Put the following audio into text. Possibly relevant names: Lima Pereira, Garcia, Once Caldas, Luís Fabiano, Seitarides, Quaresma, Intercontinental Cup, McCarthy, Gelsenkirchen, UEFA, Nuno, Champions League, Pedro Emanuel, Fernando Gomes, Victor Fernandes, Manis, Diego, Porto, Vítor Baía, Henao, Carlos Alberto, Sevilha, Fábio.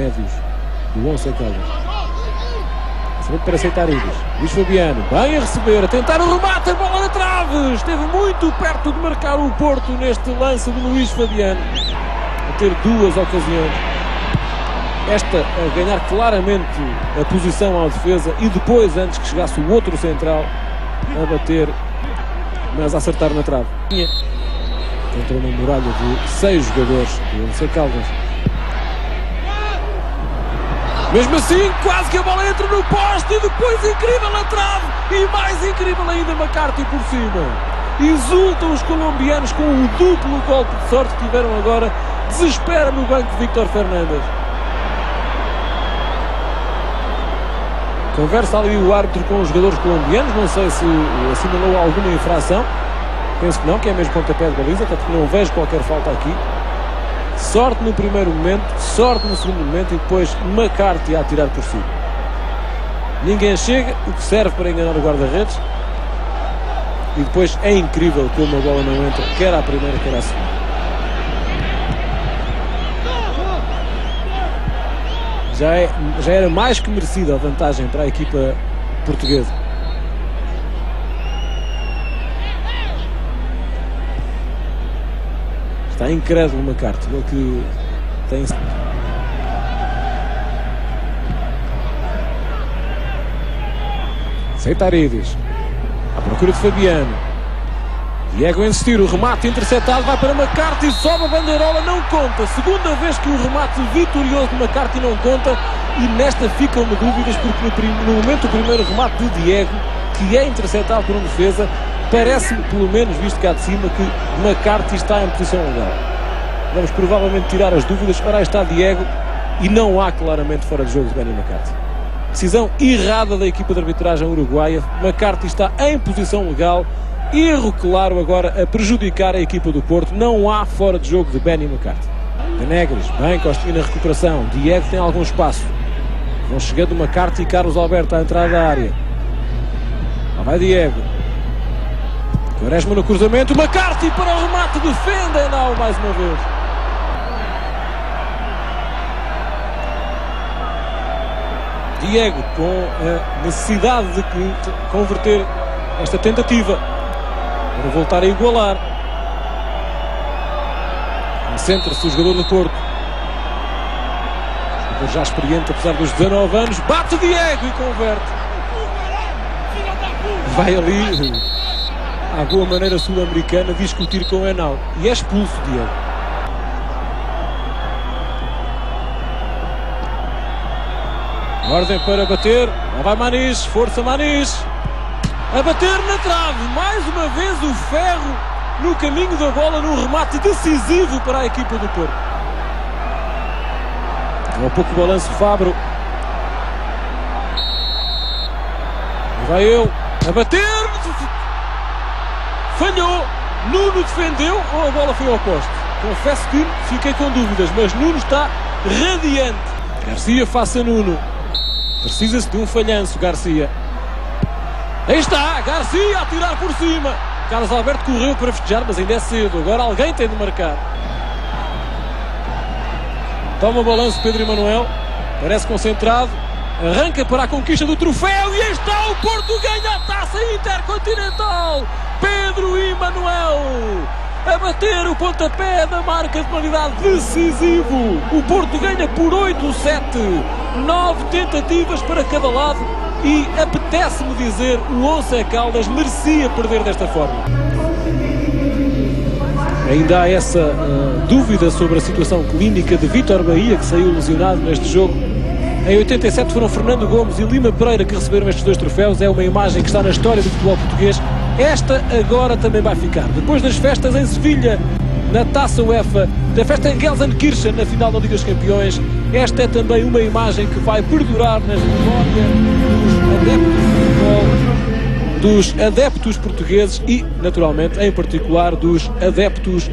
médios do Once Caldas. Para Seitarides. Luís Fabiano, bem a receber, a tentar o remate, a bola na trave. Esteve muito perto de marcar o Porto neste lance de Luís Fabiano. A ter duas ocasiões. Esta a ganhar claramente a posição à defesa e depois, antes que chegasse o outro central, a bater, mas a acertar na trave. Contra uma muralha de 6 jogadores do Once Caldas. Mesmo assim, quase que a bola entra no poste e depois incrível na trave. E mais incrível ainda, McCarthy por cima. Exultam os colombianos com o duplo golpe de sorte que tiveram agora. Desespera no banco Victor Fernandes. Conversa ali o árbitro com os jogadores colombianos. Não sei se assinalou alguma infração. Penso que não, que é mesmo pontapé de baliza. Até porque não vejo qualquer falta aqui. Sorte no primeiro momento, sorte no segundo momento e depois McCarthy a atirar por cima. Ninguém chega, o que serve para enganar o guarda-redes. E depois é incrível como a bola não entra, quer à primeira, quer à segunda. Já era mais que merecida a vantagem para a equipa portuguesa. Está incrédulo o McCarthy, ele que tem... Seitarides, à procura de Fabiano. Diego a insistir, o remate interceptado, vai para McCarthy, sobe a bandeirola, não conta. Segunda vez que o remate vitorioso de McCarthy não conta. E nesta ficam-me dúvidas, porque no momento do primeiro remate de Diego, que é interceptado por um defesa, parece-me, pelo menos visto cá de cima, que McCarthy está em posição legal. Vamos provavelmente tirar as dúvidas. Ora, aí está Diego e não há claramente fora de jogo de Benny McCarthy. Decisão errada da equipa de arbitragem uruguaia. McCarthy está em posição legal. Erro claro agora a prejudicar a equipa do Porto. Não há fora de jogo de Benny McCarthy. Benegres, bem Costinha na recuperação. Diego tem algum espaço. Vão chegando McCarthy e Carlos Alberto à entrada da área. Lá vai Diego. Quaresma no cruzamento, McCarthy para o remate, defende não mais uma vez. Diego com a necessidade de converter esta tentativa para voltar a igualar. Concentra-se o jogador do Porto. O jogador já experiente, apesar dos 19 anos, bate Diego e converte. Vai ali... à boa maneira sul-americana, discutir com o Henao. E é expulso Diego. Ordem para bater. Lá vai Manis. Força Manis. A bater na trave. Mais uma vez o ferro no caminho da bola, num remate decisivo para a equipa do Porto. Com um pouco balanço Fábio. Vai eu. A bater. Falhou, Nuno defendeu ou a bola foi ao poste? Confesso que fiquei com dúvidas, mas Nuno está radiante. Garcia face a Nuno. Precisa-se de um falhanço, Garcia. Aí está, Garcia a tirar por cima. Carlos Alberto correu para festejar, mas ainda é cedo. Agora alguém tem de marcar. Toma balanço Pedro Emanuel. Parece concentrado. Arranca para a conquista do troféu e aí está o Porto, ganha a taça intercontinental. Pedro Emanuel a bater o pontapé da marca de penalidade decisivo. O Porto ganha por 8-7. 9 tentativas para cada lado e apetece-me dizer, o Once Caldas merecia perder desta forma. Ainda há essa dúvida sobre a situação clínica de Vítor Baía, que saiu lesionado neste jogo. Em 87 foram Fernando Gomes e Lima Pereira que receberam estes dois troféus. É uma imagem que está na história do futebol português. Esta agora também vai ficar. Depois das festas em Sevilha, na Taça UEFA, da festa em Gelsenkirchen, na final da Liga dos Campeões, esta é também uma imagem que vai perdurar na memória dos adeptos portugueses e, naturalmente, em particular, dos adeptos